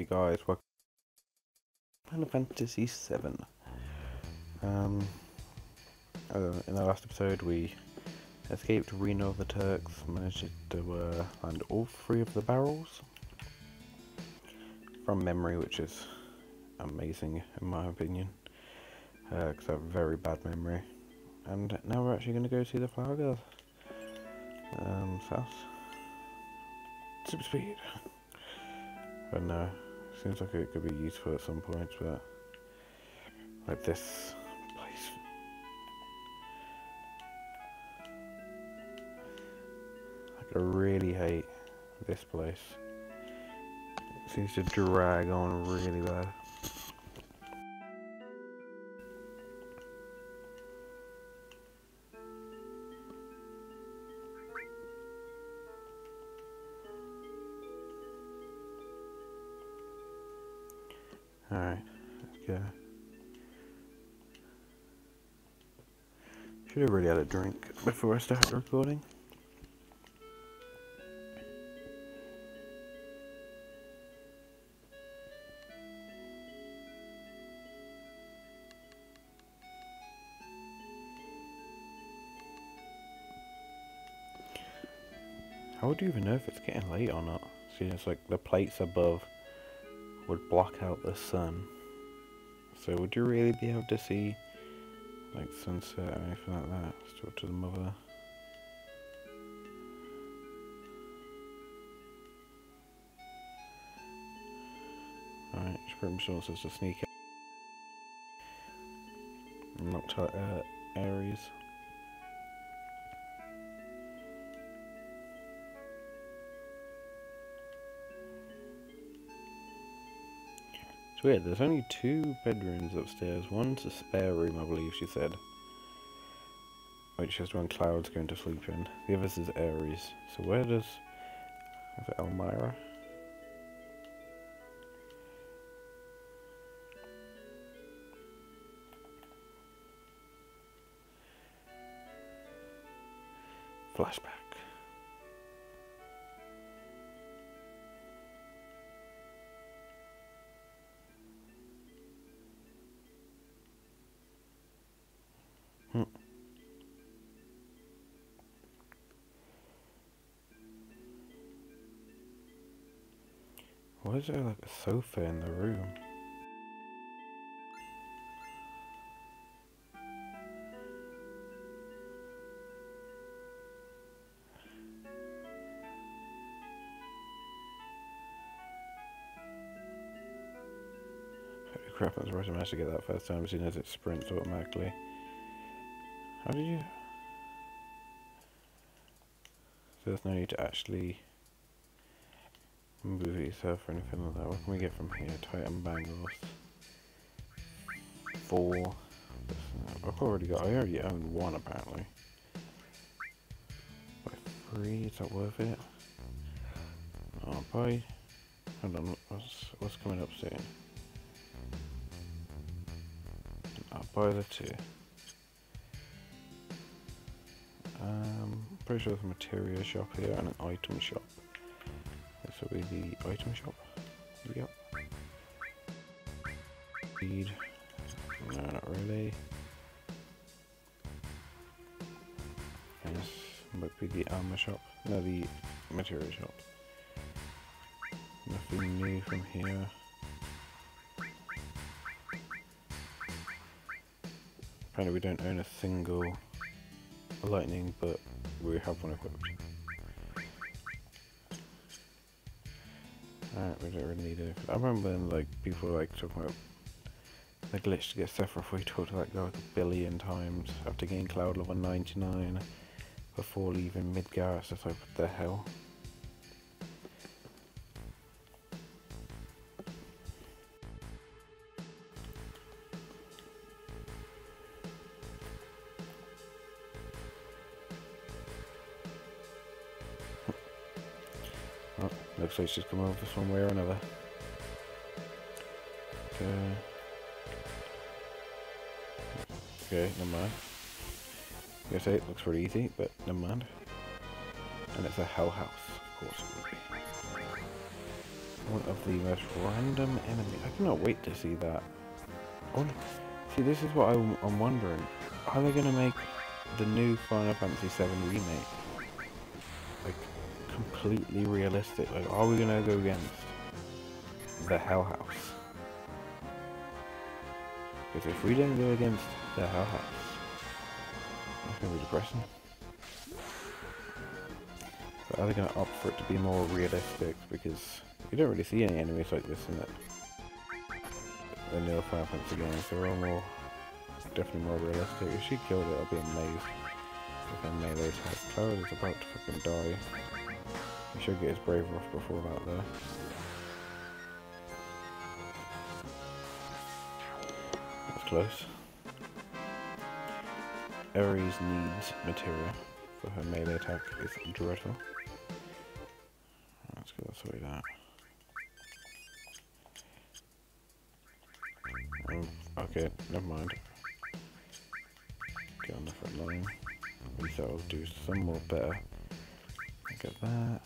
Hey guys, welcome to Final Fantasy 7. In the last episode we escaped Reno of the Turks, managed to land all three of the barrels from memory, which is amazing in my opinion, because I have a very bad memory. And now we're actually going to go see the Flower Girls. South. Super speed! I don't know, seems like it could be useful at some point, but like this place. Like, I really hate this place. It seems to drag on really bad. Alright, let's go. Should have really had a drink before I started recording. How would you even know if it's getting late or not? See, it's like the plates above would block out the sun, so would you really be able to see like sunset or anything like that? Let's talk to the mother. Alright, she pretty much wants us to sneak out and not tell Aries. It's weird, there's only two bedrooms upstairs. One's a spare room, I believe she said, which is when Cloud's going to sleep in. The other is Aries. So where does... is it Elmyra? Flashback. Why is there like a sofa in the room? Holy crap, I was right, I managed to get that first time, as soon as it sprints automatically. How did you... so there's no need to actually move it yourself or anything like that. What can we get from here? Titan Bangles. 4. I've already got, I already own one apparently. Buy 3, is that worth it? I'll buy... hold on, what's coming up soon? I'll buy the 2. Pretty sure there's a material shop here and an item shop. So we need the item shop. Yep. Speed. No, not really. And this might be the armor shop. No, the material shop. Nothing new from here. Apparently we don't own a single lightning, but we have one equipped. Alright, we don't really need it. I remember when, like, people like talking about the glitch to get Sephiroth. We talked about that guy like a billion times after getting Cloud level 99 before leaving Midgar. It's just like, what the hell? Looks like she's come over this one way or another. Okay, never mind. I guess it looks pretty easy, but never mind. And it's a Hell House, of course it would be. one of the most random enemies. I cannot wait to see that. See, this is what I'm wondering. How are they going to make the new Final Fantasy 7 remake like completely realistic? Like, are we going to go against the Hell House? Because if we didn't go against the Hell House, that's going to be depressing. But are they going to opt for it to be more realistic? Because you don't really see any enemies like this in it. The new Final Fantasy games, they're all more, definitely more realistic. If she killed it, I'll be amazed. If I melee type, Cloud is about to fucking die. He should get his brave off before that though. That's close. Aries needs material, but her melee attack is dreadful. Let's go this way down. Oh, okay, never mind. Get on the front line. At least that'll do some more better. Look at that.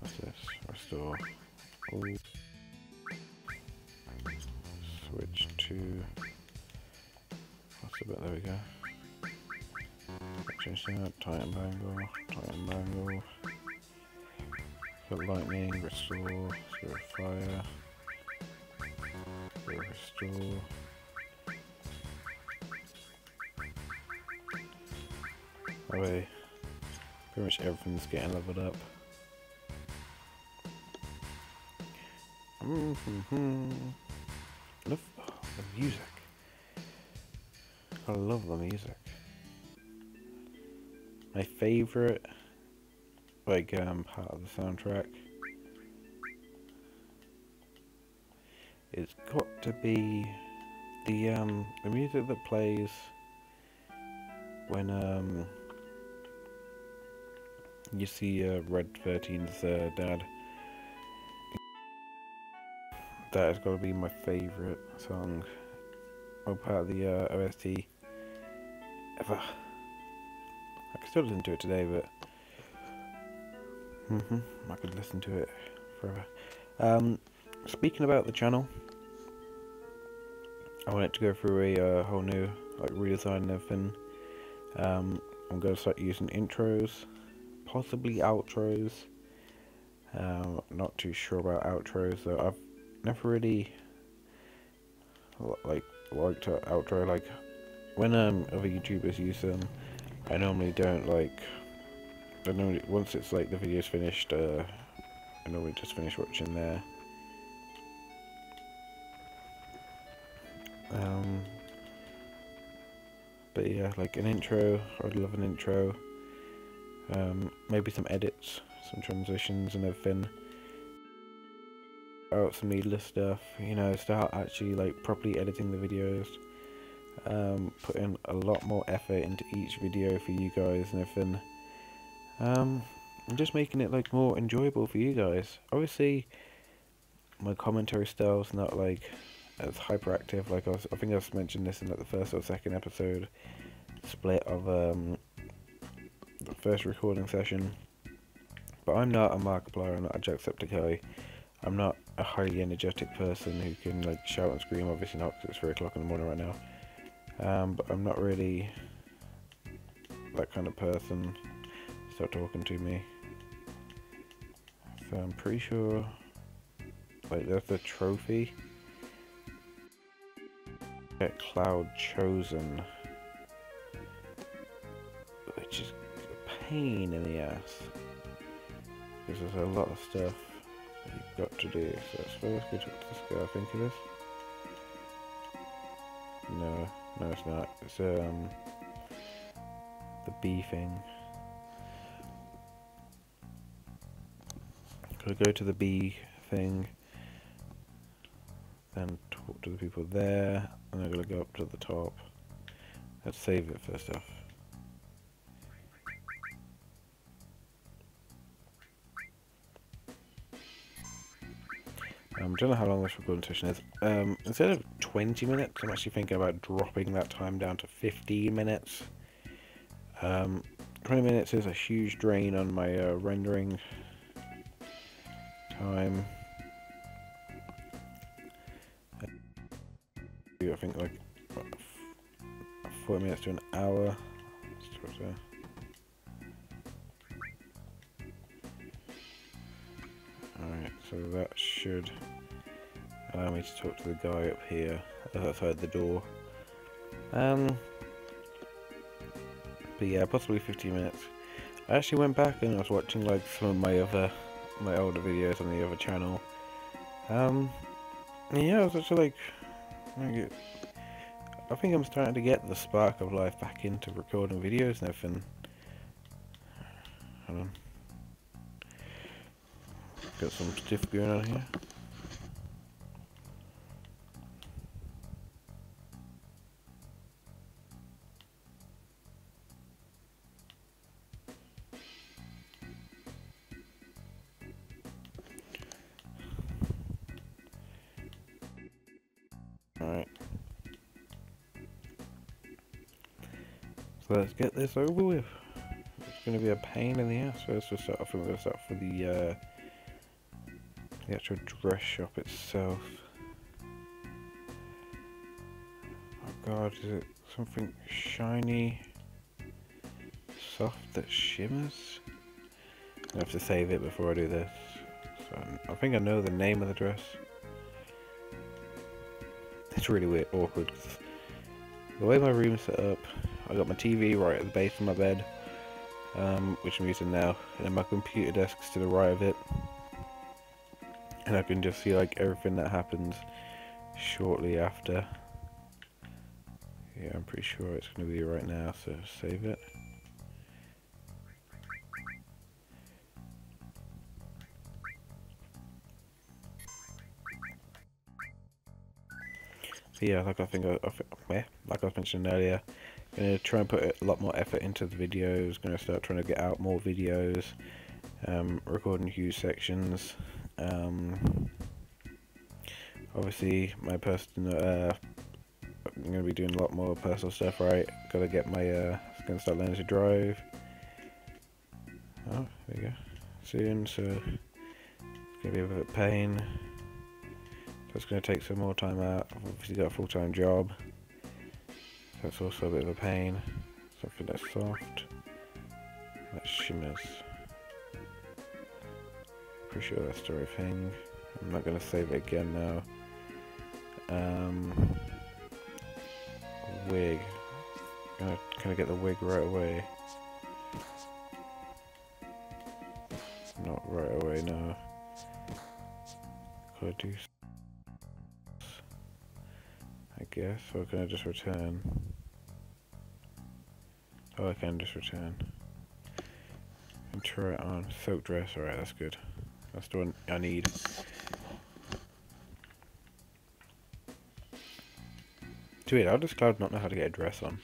What's this? Restore. Ooh. Switch to... What's the bit? There we go. Change that. Titan Bangle. Titan Bangle. Lightning, restore, fire, restore. That way, pretty much everything's getting leveled up. Love the music. I love the music. My favorite. Like, part of the soundtrack. It's got to be the music that plays when, you see, Red 13's, dad. That has got to be my favourite song, or part of the, OST ever. I can still listen to it today, but I could listen to it forever. Speaking about the channel, I want it to go through a whole new like redesign and everything. I'm going to start using intros, possibly outros. Not too sure about outros though. I've never really like liked outro. Like when other YouTubers use them, I normally don't like. I normally, once it's like the video's finished, I normally just finish watching there. But yeah, like an intro, I'd love an intro. Maybe some edits, some transitions and everything. Out some needless stuff, you know, start actually like properly editing the videos. Put in a lot more effort into each video for you guys and everything. I'm just making it like more enjoyable for you guys. Obviously my commentary style's not like as hyperactive. Like I think I've mentioned this in like the first or second episode split of the first recording session, but I'm not a Markiplier, I'm not a Jacksepticeye, I'm not a highly energetic person who can like shout and scream, obviously not because it's 3 o'clock in the morning right now. But I'm not really that kind of person. Start talking to me. So I'm pretty sure like there's a trophy. Get Cloud chosen. Which is a pain in the ass. Because there's a lot of stuff that you've got to do. So I suppose we talk to this guy, I think it is. No it's not. It's the bee thing. Could go to the bee thing, then talk to the people there, and I'm gonna go up to the top. Let's save it first off. Don't know how long this recording session is. Instead of 20 minutes, I'm actually thinking about dropping that time down to 15 minutes. 20 minutes is a huge drain on my rendering time. I think like 40 minutes to an hour. Alright, so that should allow me to talk to the guy up here outside the door. But yeah, possibly 15 minutes. I actually went back and I was watching like some of my older videos on the other channel. Yeah, I was actually like, I think I'm starting to get the spark of life back into recording videos and everything. Hold on. Got some stuff going on here. Let's get this over with. It's going to be a pain in the ass. First we'll start off with the actual dress shop itself. Oh god, is it something shiny, soft that shimmers? I have to save it before I do this. So I think I know the name of the dress. It's really weird, awkward. The way my room's set up, I got my TV right at the base of my bed, which I'm using now, and then my computer desk's to the right of it, and I can just see like everything that happens shortly after. Yeah, I'm pretty sure it's going to be right now, so save it. So yeah, like I was mentioning earlier, gonna try and put a lot more effort into the videos. Gonna start trying to get out more videos, recording huge sections. Obviously, my personal, I'm gonna be doing a lot more personal stuff, right? Gotta get my, gonna start learning to drive. Oh, there you go. Soon, so it's gonna be a bit of a pain. So it's gonna take some more time out. I've obviously got a full-time job. That's also a bit of a pain. Something that's soft, that shimmers. Pretty sure that's the right thing. I'm not going to save it again now. Wig. Can I get the wig right away? Not right away, no. Could I do something? Guess, or can I just return? Oh, I can just return. And try it on. Silk dress, alright, that's good. That's the one I need. Too weird, I'll just cloud not know how to get a dress on.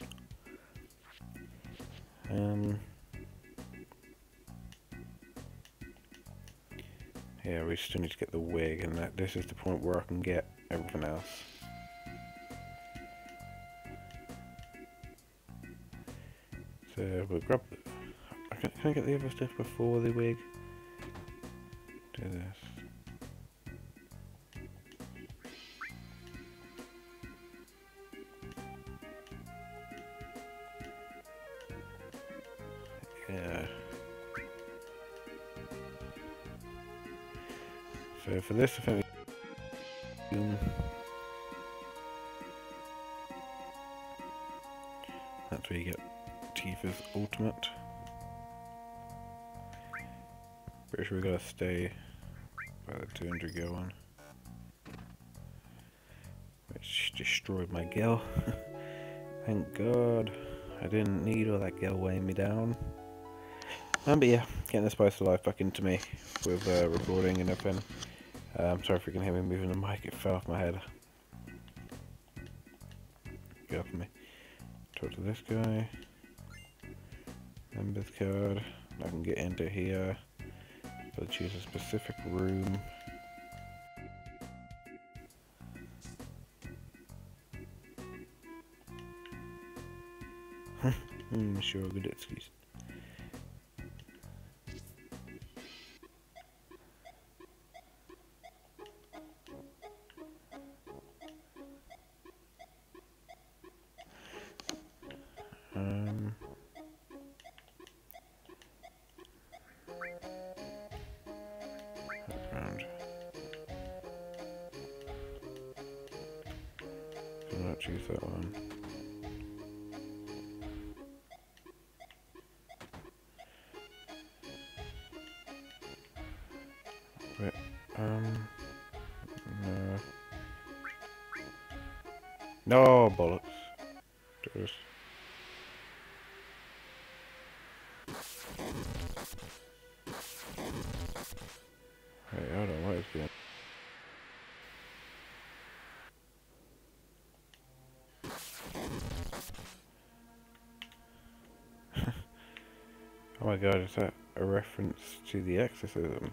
Yeah, we still need to get the wig, and that this is the point where I can get everything else. We'll grab the... Can I get the other stuff before the wig? Do this. Yeah. So for this, I think we... That's where you get Tifa's ultimate. Pretty sure we gotta stay by the 200 gear one, which destroyed my gel. Thank God I didn't need all that gel weighing me down. But yeah, getting the spice of life back into me with recording and everything. I'm sorry if you can hear me moving the mic; it fell off my head. Get off me. Talk to this guy. Members card. I can get into here. I'll choose a specific room. Sure, good excuse. that one. But, no. No, bollocks. Just... Hey, I don't know what it's doing. Oh my god, is that a reference to the exorcism?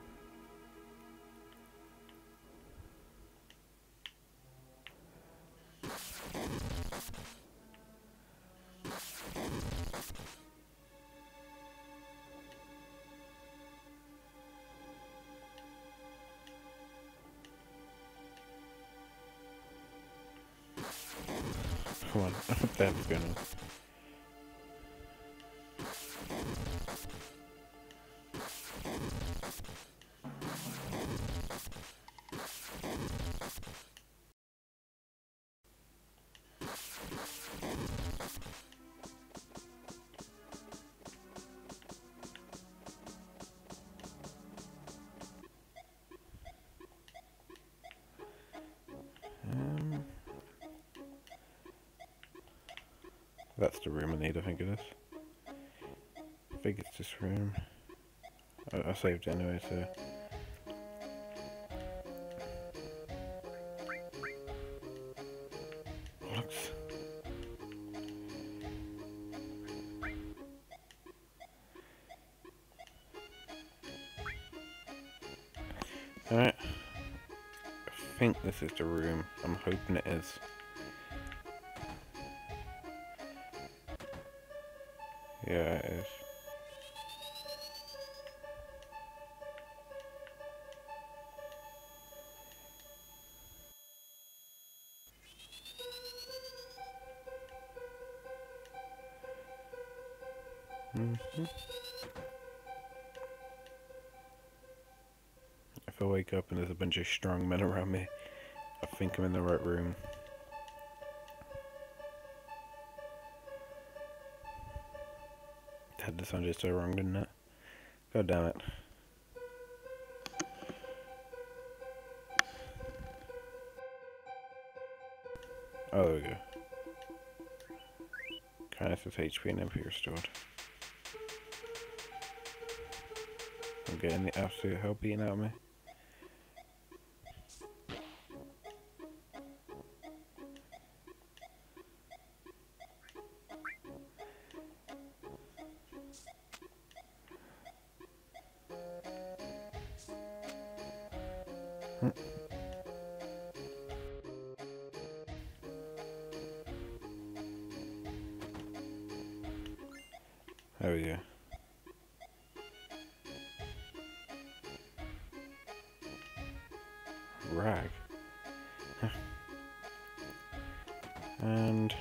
Come on, that's gonna... That's the room I need, I think it is. I think it's this room. I saved it anyway, so... Bollocks. Alright. I think this is the room. I'm hoping it is. Yeah, it is. If I wake up and there's a bunch of strong men around me, I think I'm in the right room. That sounded so wrong, didn't it? God damn it. Oh, there we go. Kinda says HP and MP restored. I'm getting the absolute hell beaten out of me. There we go. Rag. And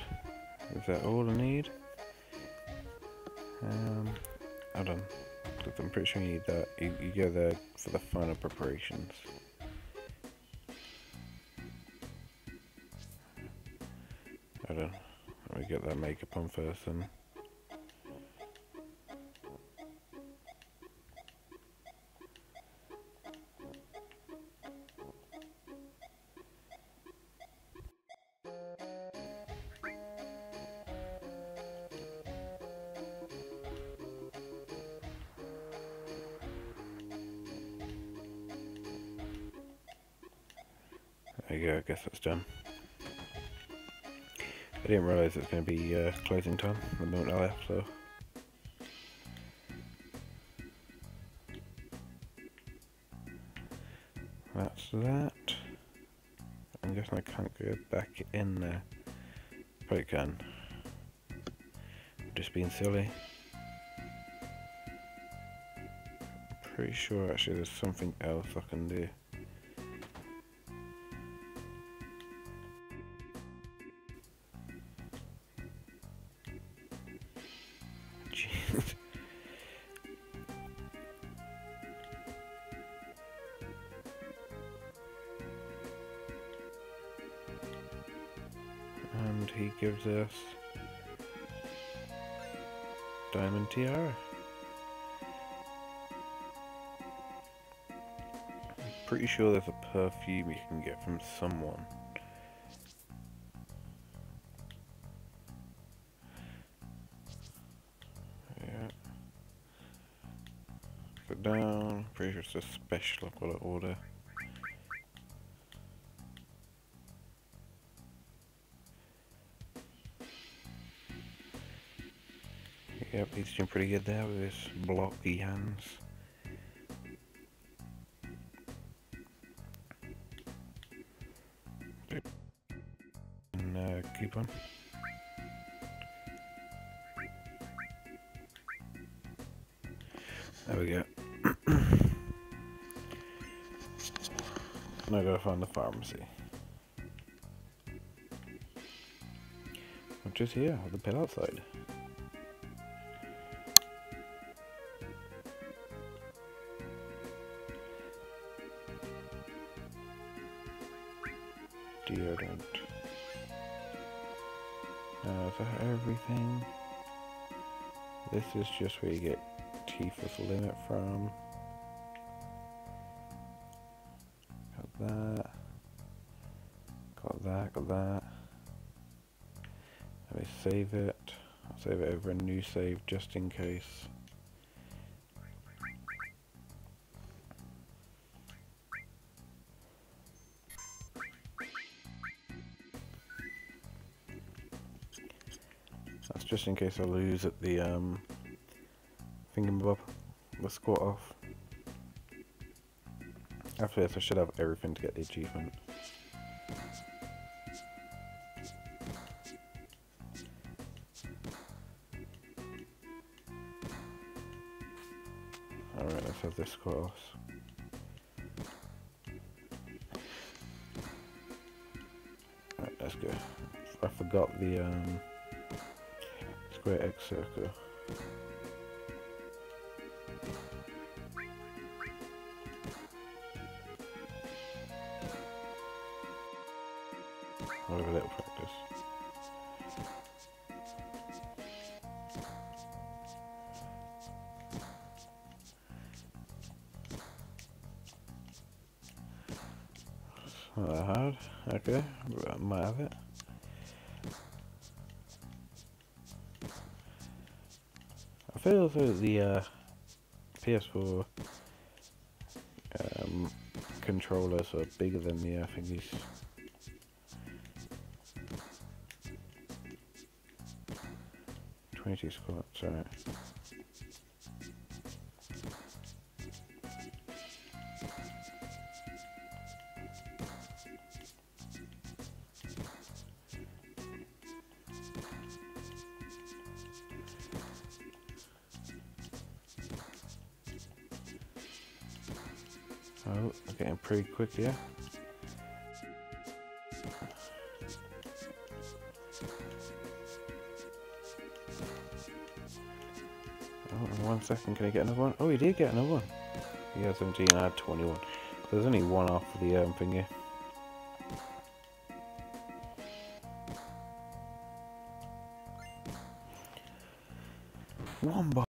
is that all I need? Hold on. I'm pretty sure you need that. You go there for the final preparations. Hold on. Let me get that makeup on first then. There you go, I guess that's done. I didn't realise it's going to be closing time the moment I left, so... That's that. I'm guessing I can't go back in there. Probably can. Just being silly. Pretty sure actually there's something else I can do. He gives us Diamond Tiara. I'm pretty sure there's a perfume you can get from someone. Yeah. Put down. Pretty sure it's a special I've got to order. Yep, he's doing pretty good there with his blocky hands. And keep on. There we go. Now go find the pharmacy. Which is here, the pit outside. Deodorant. Is that everything? This is just where you get Tifa's limit from. Got that. Got that, got that. Let me save it. I'll save it over a new save just in case. Just in case I lose at the thingamabob, the squat off. After this I should have everything to get the achievement. Alright, let's have this squat off. Alright, let's go. I forgot the Square X circle. I'll have a little practice. Not that hard. Okay, I might have it. I feel as though the PS4 controllers are bigger than the thingies. These 22 squats, alright. Oh, I'm getting pretty quick here. Oh, in 1 second, can I get another one? Oh, he did get another one. He had 17, I had 21. There's only one off the thing here. One bar.